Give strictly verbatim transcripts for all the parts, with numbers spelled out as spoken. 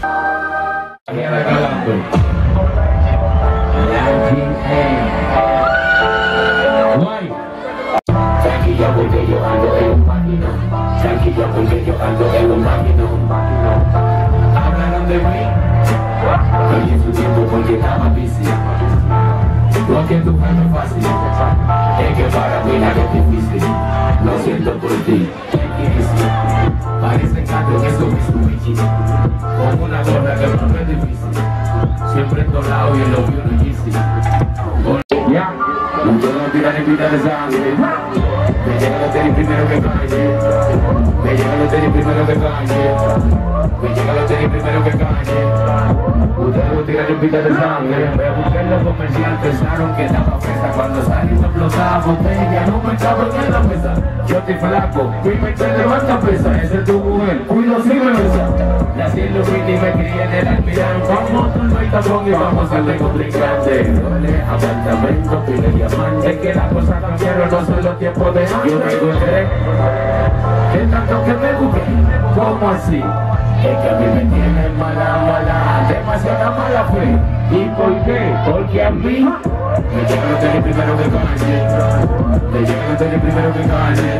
Porque yo ando en un máquino, tranquilo porque yo ando en un máquino, un máquino. Hablaron de mí, perdí su tiempo porque estaba bici. Lo que tú ves es fácil, es que para mí nada es difícil. Lo siento por ti, parece gato que subí su bici, con una gorra que no es difícil. Siempre en todos lados y en los vio difícil. No puedo tirar ni pintar de sangre. Me llega el tenis primero que calle. Me llega el tenis primero que calle. Me llega el tenis primero que calle. Ustedes no tiran ni pintar de sangre. Me busqué en los comerciantes, pensaron que estaba fresa. Cuando salí soplotaba botella, no me echaba en la mesa. Yo estoy flaco, mi pecho levanta pesa. Ese es tu mujer, cuido si me besa. Nací en los mini y me crié en el almirante. Vamos al maitapón y vamos al decomplicante. Dole apartamento, pile diamante. Que las cosas cambiaron, no son los tiempos de antes. Yo me encontré, de tanto que me busqué. ¿Cómo así? Es que a mí me tienen mala, mala, demasiada mala fe. ¿Y por qué? Porque a mí me llega el tenis primero que calle. Me llega el tenis primero que calle.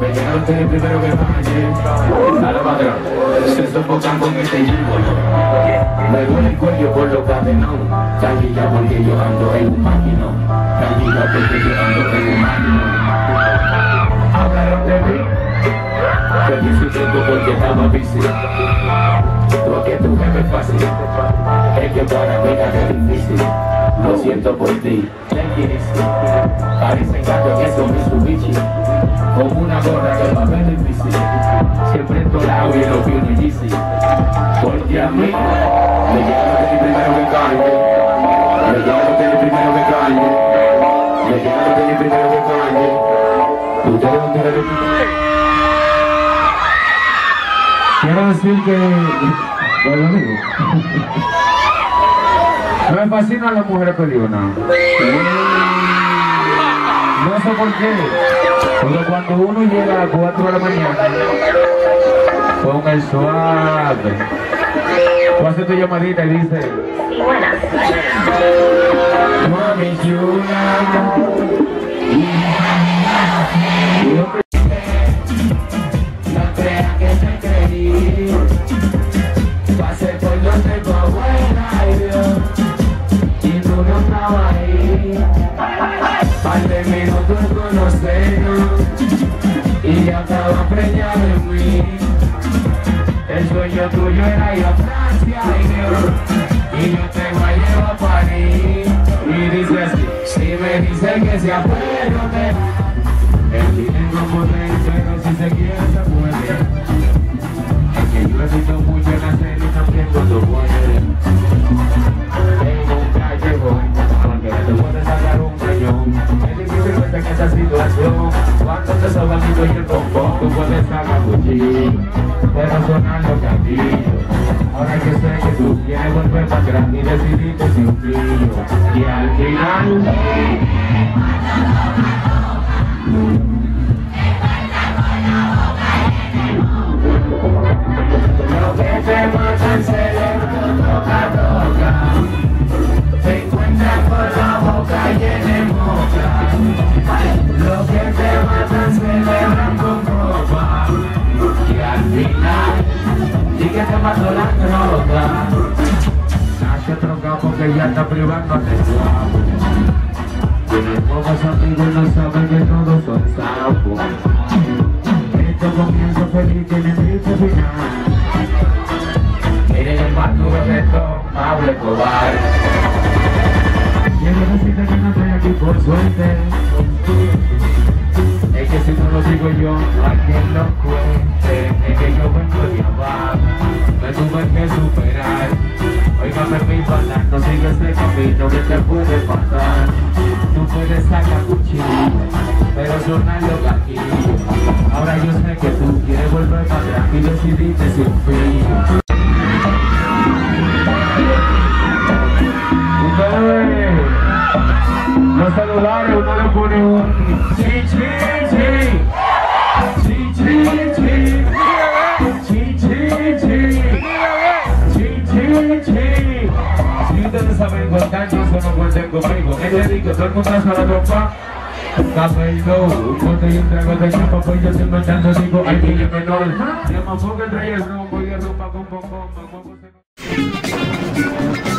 Me llega el tenis primero que calle. A la madre, se sofocan con este yíbolo. Me duele el cuello por lo cadenón. Tranquila porque yo ando en un máquino. Tranquila porque yo ando en un máquino. Hablaron de mí, perdí su tiempo porque estaba bici. Lo que tu jefe es fácil, es que para mí nada es difícil. Lo siento por ti, parece gato que son Mitsubishi. Con una gorra que va a ver difícil. Siempre en todos lados y en los pies de Yeezy. Porque a mí me llega el tenis primero que calle. Me llega el tenis primero que calle. Me llega el tenis primero que calle. Ustedes no tienen el primero. Quiero decir que bueno, amigo. Me fascinan las mujeres peleonas. No sé por qué, porque cuando uno llega a las cuatro de la mañana con el suave, tú haces tu llamadita y dices mami chula. Y ya estaba preñada de mí. El sueño tuyo era ir a Francia y yo te voy a llevar a París. Y dice así, si me dicen que sea bueno te... El dinero como rey, pero si se quiere se puede. Es que yo he visto mucho en la serie también cuando puede. Tengo un callejón, aunque te puedes sacar un cañón. Que esa situación, cuando te sobanito y el bombón, tú puedes sacar cuchillo, pero sonar los gatillos. Ahora que sé que tú quieres volver para atrás y decidiste sin frío, y al final lo que te mata el cerebro toca, toca, te encuentras por la boca y en el boca. Lo que te matan celebran con ropa. Y al final y que te mató la droga. Nacho trocado porque ya está privando de guapo. Los pocos amigos no saben que todos son sapos. Esto comienza feliz, tiene triste final. Miren el mal tuve de esto, hable cobarde. Quiero decirte que no estoy aquí por suerte. Es que si no lo digo yo, a quien lo cuente. Es que yo vengo de abajo, me tuve que superar. Oígame mi palabra, no sigas este camino que te puede pasar. Tú puedes sacar cuchillo, pero sonar los gatillos. Ahora yo sé que tú quieres volver para atrás y decidiste sin fin. Los celulares uno le pone un chi chi chi chi chi chi chi chi chi todo el mundo hace la trompa. Café y dos, ponte y un trago de chapa, pues yo siempre tanto digo, hay que ir menor. Llama poco el rey el rumbo y el rumbo, pum, pum, pum, pum, pum, pum.